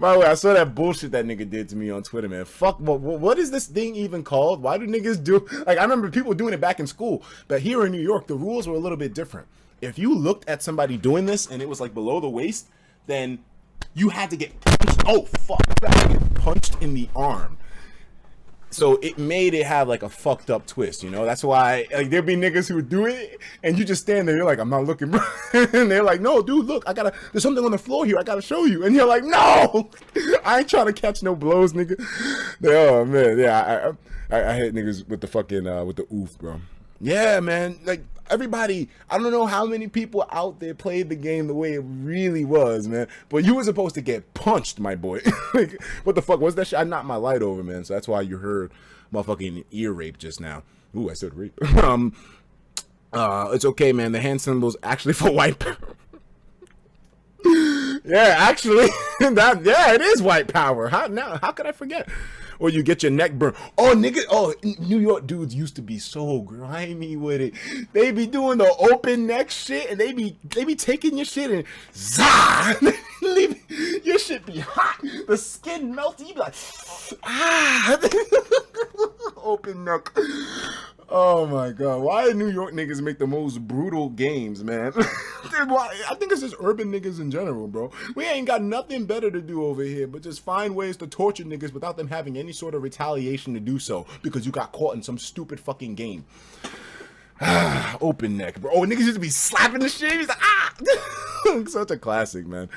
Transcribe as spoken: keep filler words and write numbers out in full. By the way, I saw that bullshit that nigga did to me on Twitter, man. Fuck, what, what is this thing even called? Why do niggas do... Like, I remember people doing it back in school, but here in New York, the rules were a little bit different. If you looked at somebody doing this and it was, like, below the waist, then you had to get punched. Oh, fuck. You had to get punched in the arm. So it made it have, like, a fucked up twist, you know? That's why, like, there'd be niggas who would do it, and you just stand there, you're like, I'm not looking, bro. And they're like, no, dude, look, I gotta, there's something on the floor here, I gotta show you. And you're like, no! I ain't trying to catch no blows, nigga. Oh, man, yeah, I, I, I hate niggas with the fucking, uh, with the oof, bro. Yeah, man, like, everybody, I don't know how many people out there played the game the way it really was, man. But you were supposed to get punched, my boy. Like, what the fuck was that shit? I knocked my light over, man. So that's why you heard motherfucking ear rape just now. Ooh, I said rape. um, uh, it's okay, man. The hand symbol's actually for white power. Yeah, actually, that yeah, it is white power. How now? How could I forget? Or you get your neck burned. Oh, nigga. Oh, New York dudes used to be so grimy with it. They be doing the open neck shit, and they be they be taking your shit and zah. Your shit be hot. The skin melts. You be like ah. Open neck. Oh my god. Why do New York niggas make the most brutal games, man? Dude, why? I think it's just urban niggas in general, bro. We ain't got nothing better to do over here but just find ways to torture niggas without them having any sort of retaliation to do so because you got caught in some stupid fucking game. Open neck, bro. Oh, niggas used to be slapping the shit. He's like, ah! Such a classic, man.